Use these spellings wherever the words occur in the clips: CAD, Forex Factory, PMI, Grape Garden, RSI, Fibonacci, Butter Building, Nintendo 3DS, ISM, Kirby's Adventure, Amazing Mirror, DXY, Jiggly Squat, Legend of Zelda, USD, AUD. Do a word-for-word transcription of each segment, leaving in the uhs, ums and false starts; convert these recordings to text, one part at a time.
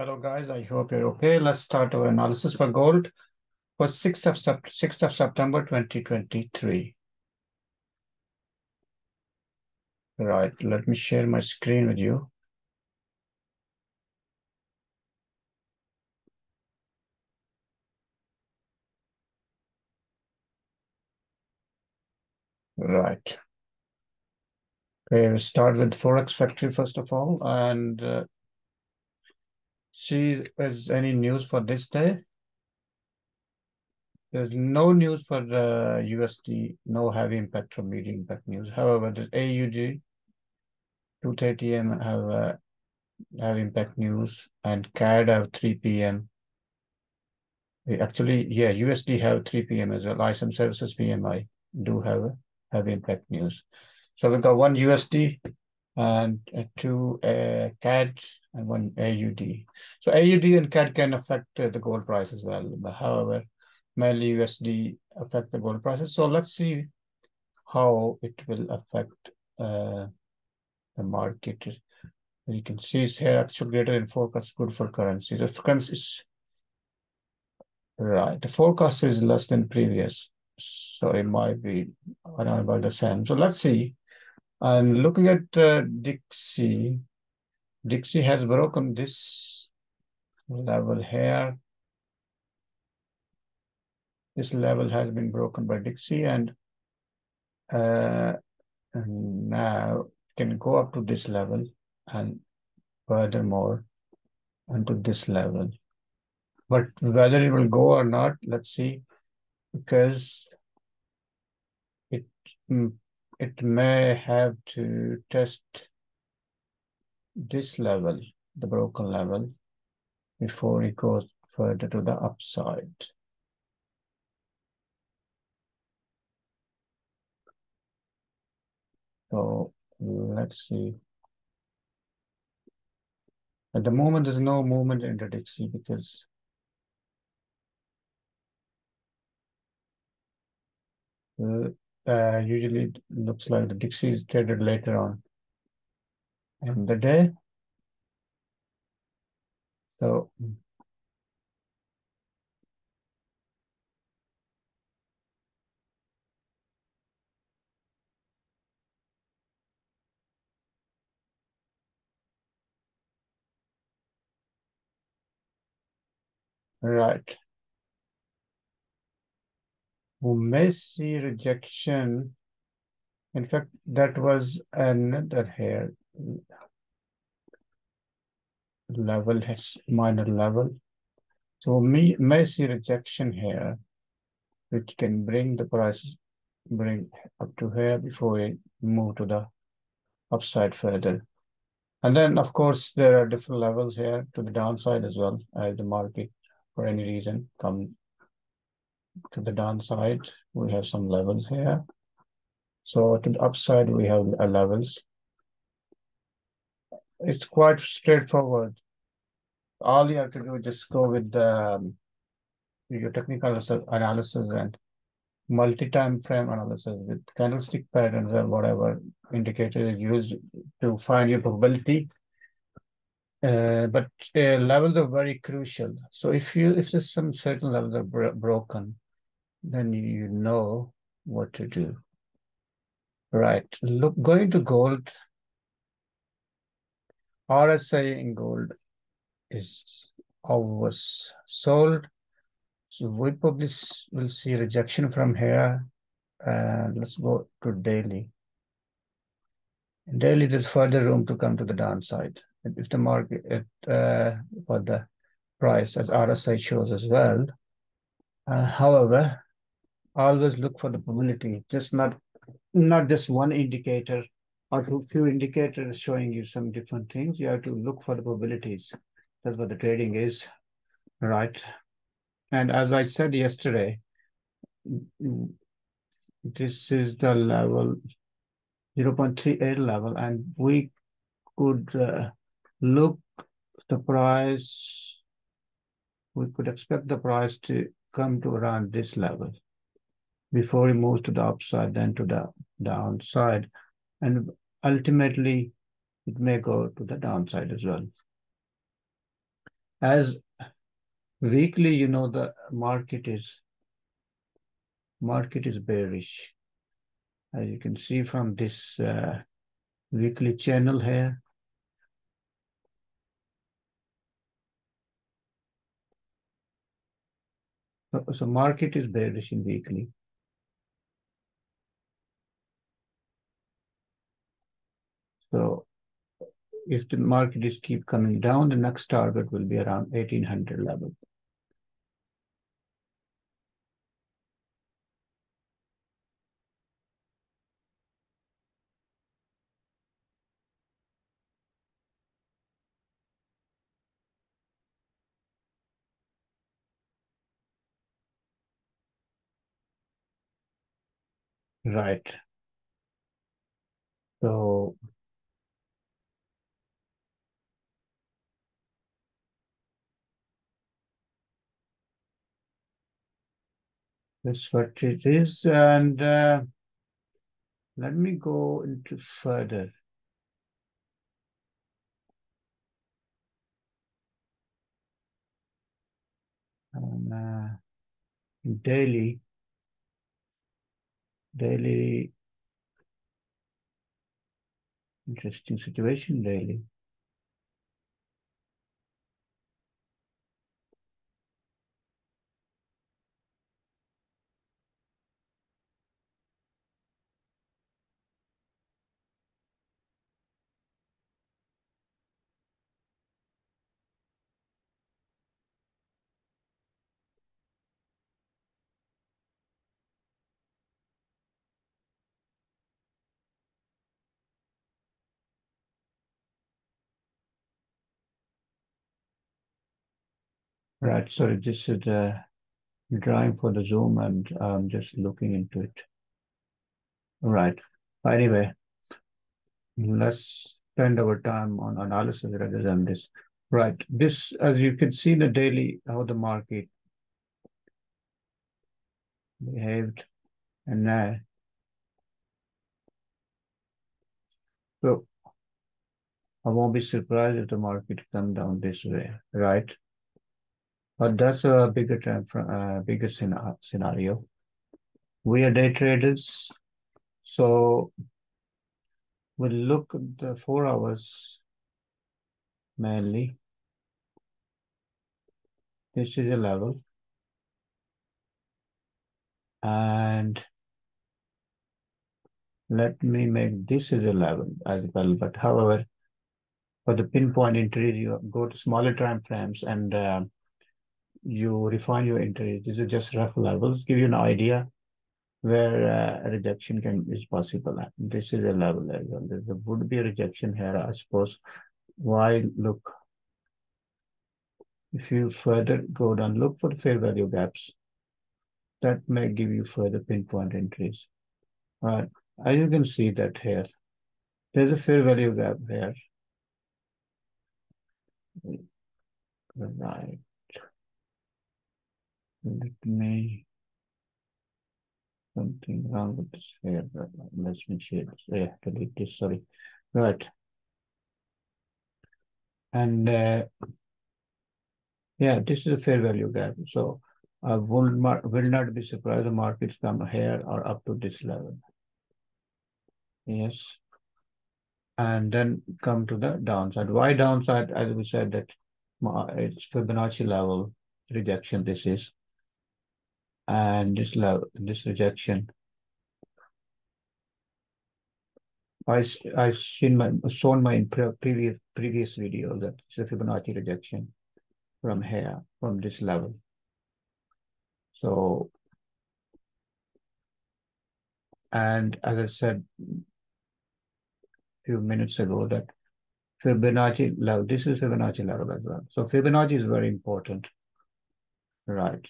Hello guys, I hope you're okay. Let's start our analysis for gold for sixth of September twenty twenty-three. Right, let me share my screen with you. Right. Okay, we'll start with Forex Factory first of all and uh, see if there's any news for this day. There's no news for the U S D, no heavy impact or medium impact news. However, the A U D two thirty p m have uh, have impact news and C A D have three p m Actually, yeah, U S D have three p m as well. I S M services P M I do have a heavy impact news. So we've got one U S D and uh, two uh, C A D and one A U D. So A U D and C A D can affect uh, the gold price as well. But however, mainly U S D affect the gold prices. So let's see how it will affect uh, the market. You can see it's here, actual greater than forecast, good for currency. The currency is right. The forecast is less than previous. So it might be around about the same. So let's see. I'm looking at uh, D X Y. D X Y has broken this level here. This level has been broken by D X Y, and, uh, and now it can go up to this level and furthermore onto this level. But whether it will go or not, let's see, because it mm, it may have to test this level, the broken level, before it goes further to the upside. So let's see. At the moment, there's no movement in the D X Y because uh, Uh, usually it looks like the D X Y is traded later on in the day. So right. Who may see rejection. In fact, that was another here level, has minor level. So we may see rejection here, which can bring the price, bring up to here before we move to the upside further. And then of course, there are different levels here to the downside as well, as the market for any reason comes to the downside, we have some levels here. So to the upside, we have levels. It's quite straightforward. All you have to do is just go with um, your technical analysis and multi-time frame analysis with candlestick patterns or whatever indicator is used to find your probability. Uh, but uh, levels are very crucial. So if you if there's some certain levels are bro broken, then you know what to do. Right. Look, going to gold. R S I in gold is oversold. So we probably will see rejection from here. Uh, let's go to daily. In daily, there's further room to come to the downside. If the market uh, for the price, as R S I shows as well. Uh, however, always look for the probability, just not not just one indicator or two few indicators showing you some different things. You have to look for the probabilities. That's what the trading is, right? And as I said yesterday, this is the level zero point three eight level, and we could uh, look the price, we could expect the price to come to around this level before it moves to the upside, then to the downside. And ultimately, it may go to the downside as well. As weekly, you know, the market is market is bearish. As you can see from this uh, weekly channel here. So, so market is bearish in weekly. So if the market is keep coming down, the next target will be around eighteen hundred level. Right. So that's what it is. And uh, let me go into further. And, uh, daily, daily, interesting situation, daily. Right, sorry, this is the drawing for the Zoom and I'm just looking into it. Right, anyway, let's spend our time on analysis rather than this. Right, this, as you can see in the daily, how the market behaved. And now, so I won't be surprised if the market comes down this way, right? But that's a bigger time from uh, bigger scenario. We are day traders, so we'll look at the four hours mainly. This is a level, and let me make this is a level as well. But however, for the pinpoint entry, you go to smaller time frames and. Uh, you refine your entries. This is just rough levels, give you an idea where uh, a rejection can is possible. This is a level as well. There would be a rejection here, I suppose. Why look? If you further go down, look for fair value gaps. That may give you further pinpoint entries. But as you can see that here, there's a fair value gap there. Right. Let me something wrong with this here. Let me share this. Yeah, delete this. Sorry. Right. And uh, yeah, this is a fair value gap. So I will will not be surprised the markets come here or up to this level. Yes. And then come to the downside. Why downside? As we said that it's Fibonacci level rejection. This is. And this level, this rejection, I I've seen my shown my previous previous video that it's a Fibonacci rejection from here from this level. So, and as I said a few minutes ago, that Fibonacci level. This is Fibonacci level as well. So Fibonacci is very important, right?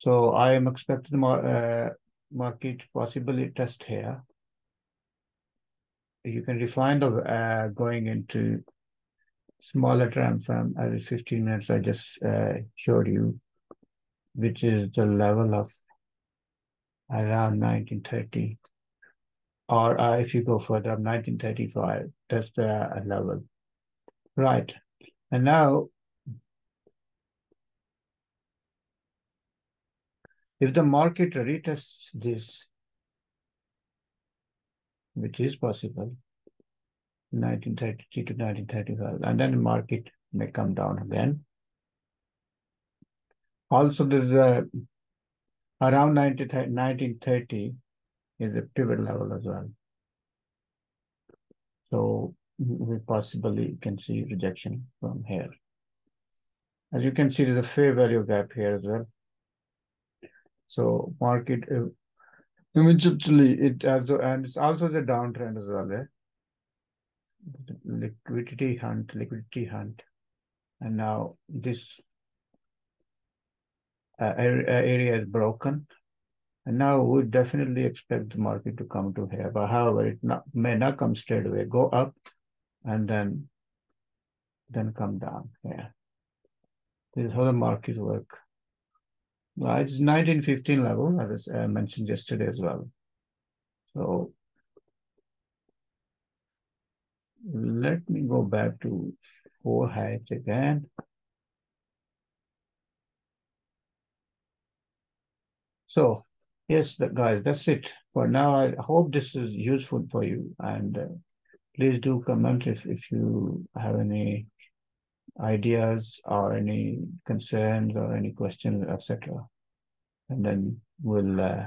So I am expecting uh, market possibly test here. You can refine the uh, going into smaller time frame every fifteen minutes. I just uh, showed you, which is the level of around nineteen thirty, or uh, if you go further, nineteen thirty-five. That's the level, right? And now If the market retests this, which is possible, nineteen thirty-three to nineteen thirty-five, and then the market may come down again. Also, there's a, around nineteen thirty is a pivot level as well. So we possibly can see rejection from here. As you can see, there's a fair value gap here as well. So market eventually it also, and it's also the downtrend as well. Eh? Liquidity hunt, liquidity hunt, and now this uh, area is broken, and now we definitely expect the market to come to here. But however, it not, may not come straight away. Go up, and then then come down here. This is how the markets work. Well, it's nineteen fifteen level, as I mentioned yesterday as well. So let me go back to four heights again. So yes, the, guys, that's it for now. I hope this is useful for you, and uh, please do comment if, if you have any ideas or any concerns or any questions, et cetera. And then we'll uh,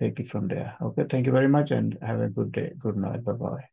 take it from there. Okay, thank you very much and have a good day. Good night. Bye-bye.